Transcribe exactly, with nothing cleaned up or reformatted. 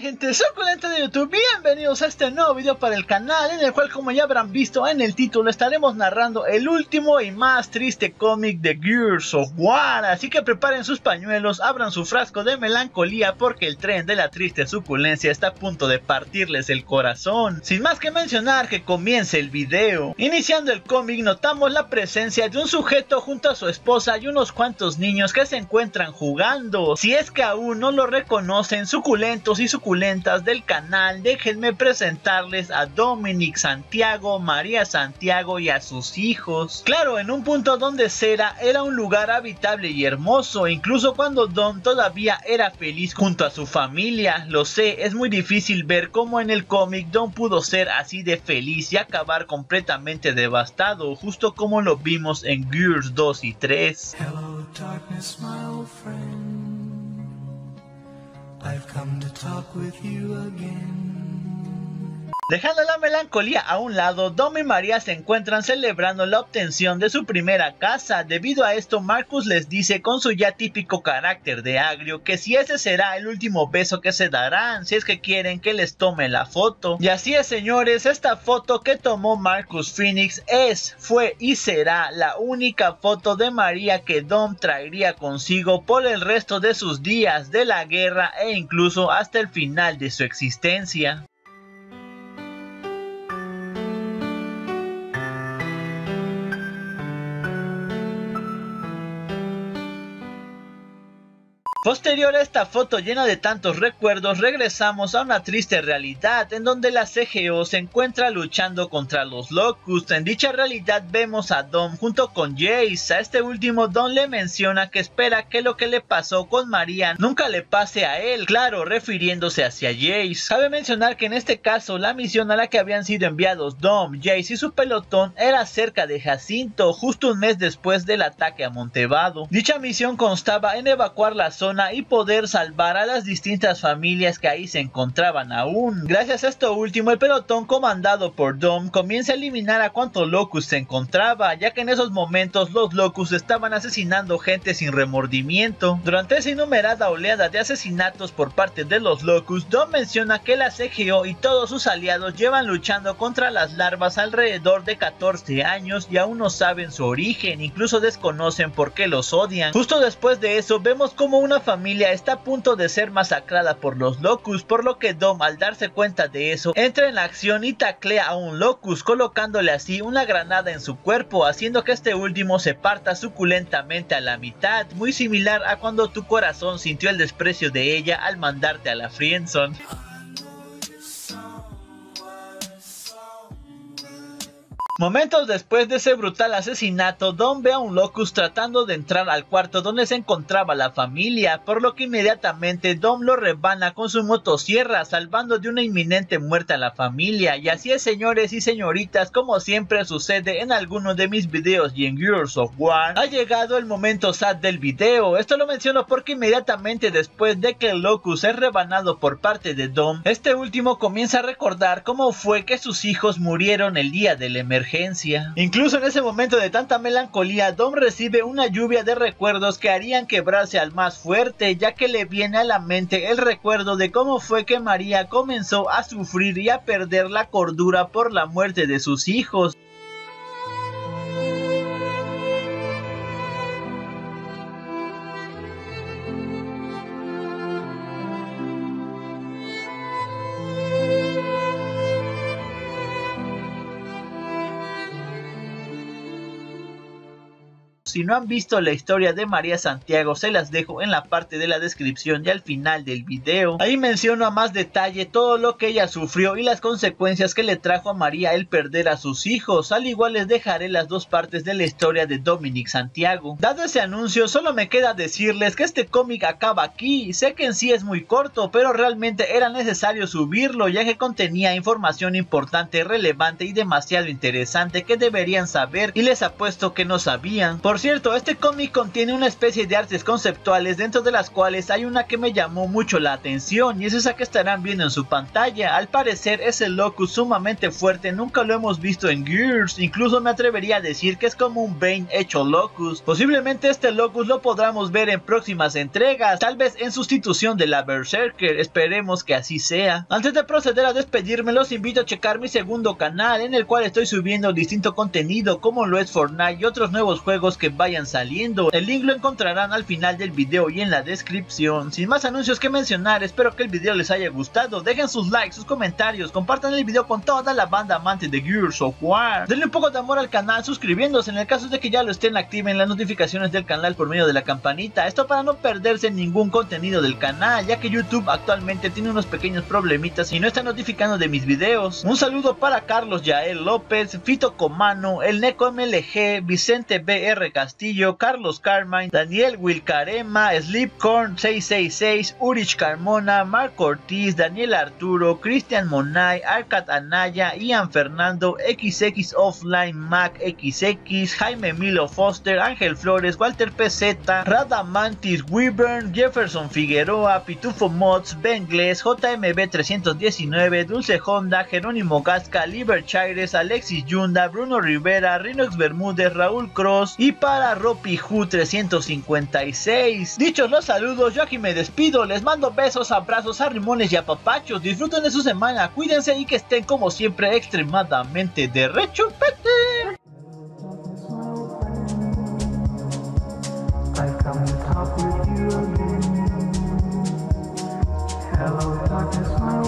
Gente suculenta de YouTube, bienvenidos a este nuevo video para el canal, en el cual, como ya habrán visto en el título, estaremos narrando el último y más triste cómic de Gears of War. Así que preparen sus pañuelos, abran su frasco de melancolía, porque el tren de la triste suculencia está a punto de partirles el corazón. Sin más que mencionar, que comience el video. Iniciando el cómic, notamos la presencia de un sujeto junto a su esposa y unos cuantos niños que se encuentran jugando. Si es que aún no lo reconocen, suculentos y suculentas del canal, déjenme presentarles a Dominic Santiago, María Santiago y a sus hijos. Claro, en un punto donde Cera era un lugar habitable y hermoso, incluso cuando Dom todavía era feliz junto a su familia. Lo sé, es muy difícil ver cómo en el cómic Dom pudo ser así de feliz y acabar completamente devastado, justo como lo vimos en Gears dos y tres. Hello, darkness, my old friend. I've come to talk with you again. Dejando la melancolía a un lado, Dom y María se encuentran celebrando la obtención de su primera casa. Debido a esto, Marcus les dice con su ya típico carácter de agrio que si ese será el último beso que se darán, si es que quieren que les tome la foto. Y así es, señores, esta foto que tomó Marcus Fenix es, fue y será la única foto de María que Dom traería consigo por el resto de sus días, de la guerra e incluso hasta el final de su existencia. Posterior a esta foto llena de tantos recuerdos, regresamos a una triste realidad en donde la C G O se encuentra luchando contra los Locust. En dicha realidad vemos a Dom junto con Jace. A este último, Dom le menciona que espera que lo que le pasó con María nunca le pase a él, claro, refiriéndose hacia Jace. Cabe mencionar que en este caso la misión a la que habían sido enviados Dom, Jace y su pelotón era cerca de Jacinto, justo un mes después del ataque a Montevado. Dicha misión constaba en evacuar la zona y poder salvar a las distintas familias que ahí se encontraban aún. Gracias a esto último, el pelotón comandado por Dom comienza a eliminar a cuanto Locust se encontraba, ya que en esos momentos los Locust estaban asesinando gente sin remordimiento. Durante esa innumerada oleada de asesinatos por parte de los Locust, Dom menciona que la C G O y todos sus aliados llevan luchando contra las larvas alrededor de catorce años y aún no saben su origen, incluso desconocen por qué los odian. Justo después de eso, vemos como una familia está a punto de ser masacrada por los Locust, por lo que Dom, al darse cuenta de eso, entra en la acción y taclea a un Locust, colocándole así una granada en su cuerpo, haciendo que este último se parta suculentamente a la mitad, muy similar a cuando tu corazón sintió el desprecio de ella al mandarte a la friendzone. Momentos después de ese brutal asesinato, Dom ve a un Locust tratando de entrar al cuarto donde se encontraba la familia, por lo que inmediatamente Dom lo rebana con su motosierra, salvando de una inminente muerte a la familia. Y así es, señores y señoritas, como siempre sucede en alguno de mis videos y en Gears of War, ha llegado el momento sad del video. Esto lo menciono porque inmediatamente después de que el Locust es rebanado por parte de Dom, este último comienza a recordar cómo fue que sus hijos murieron el día del emergencia. Incluso en ese momento de tanta melancolía, Dom recibe una lluvia de recuerdos que harían quebrarse al más fuerte, ya que le viene a la mente el recuerdo de cómo fue que María comenzó a sufrir y a perder la cordura por la muerte de sus hijos. Si no han visto la historia de María Santiago, se las dejo en la parte de la descripción y al final del video. Ahí menciono a más detalle todo lo que ella sufrió y las consecuencias que le trajo a María el perder a sus hijos. Al igual les dejaré las dos partes de la historia de Dominic Santiago. Dado ese anuncio, solo me queda decirles que este cómic acaba aquí. Sé que en sí es muy corto, pero realmente era necesario subirlo, ya que contenía información importante, relevante y demasiado interesante que deberían saber y les apuesto que no sabían. Por Por cierto, este cómic contiene una especie de artes conceptuales, dentro de las cuales hay una que me llamó mucho la atención y es esa que estarán viendo en su pantalla. Al parecer es el Locust sumamente fuerte, nunca lo hemos visto en Gears, incluso me atrevería a decir que es como un Bane hecho Locust. Posiblemente este Locust lo podamos ver en próximas entregas, tal vez en sustitución de la Berserker, esperemos que así sea. Antes de proceder a despedirme, los invito a checar mi segundo canal, en el cual estoy subiendo distinto contenido como lo es Fortnite y otros nuevos juegos que vayan saliendo. El link lo encontrarán al final del video y en la descripción. Sin más anuncios que mencionar, espero que el video les haya gustado, dejen sus likes, sus comentarios, compartan el video con toda la banda amante de Gears of War, denle un poco de amor al canal suscribiéndose, en el caso de que ya lo estén activen las notificaciones del canal por medio de la campanita, esto para no perderse ningún contenido del canal, ya que YouTube actualmente tiene unos pequeños problemitas y no está notificando de mis videos. Un saludo para Carlos Yael López, Fito Comano, El Neco M L G, Vicente B R K Castillo, Carlos Carmine, Daniel Wilcarema, Slipcorn seis seis seis, Urich Carmona, Marco Ortiz, Daniel Arturo, Cristian Monay, Arcat Anaya, Ian Fernando, equis equis Offline, Mac equis equis, Jaime Milo Foster, Ángel Flores, Walter P Z, Radamantis, Webern, Jefferson Figueroa, Pitufo Mods, Bengles, J M B trescientos diecinueve, Dulce Honda, Jerónimo Gasca, Liber Chaires, Alexis Yunda, Bruno Rivera, Rinox Bermúdez, Raúl Cross y para Ropiju trescientos cincuenta y seis. Dichos los saludos, yo aquí me despido, les mando besos, abrazos, arrimones y apapachos, disfruten de su semana, cuídense y que estén como siempre extremadamente de rechupete.